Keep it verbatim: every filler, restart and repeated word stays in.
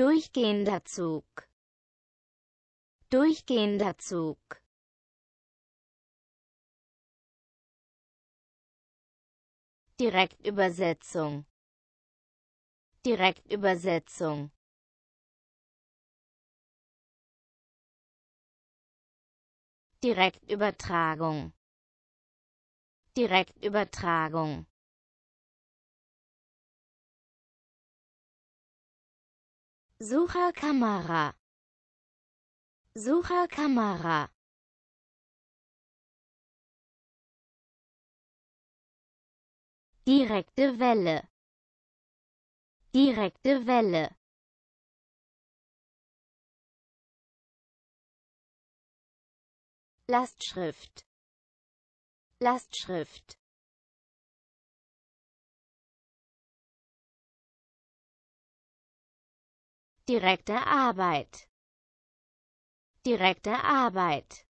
durchgehender Zug, durchgehender Zug, Direktübersetzung, Direktübersetzung, Direktübertragung, Direktübertragung, Sucherkamera, Sucherkamera, direkte Welle, direkte Welle, Lastschrift, Lastschrift, direkte Arbeit, direkte Arbeit,